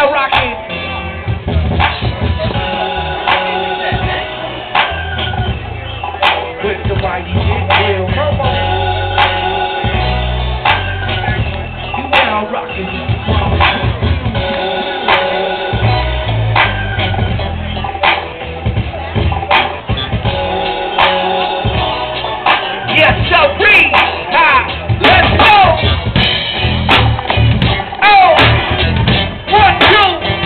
now rocking. With the mighty Big Will. You now rockin'. Let's go! Oh! 1, 2!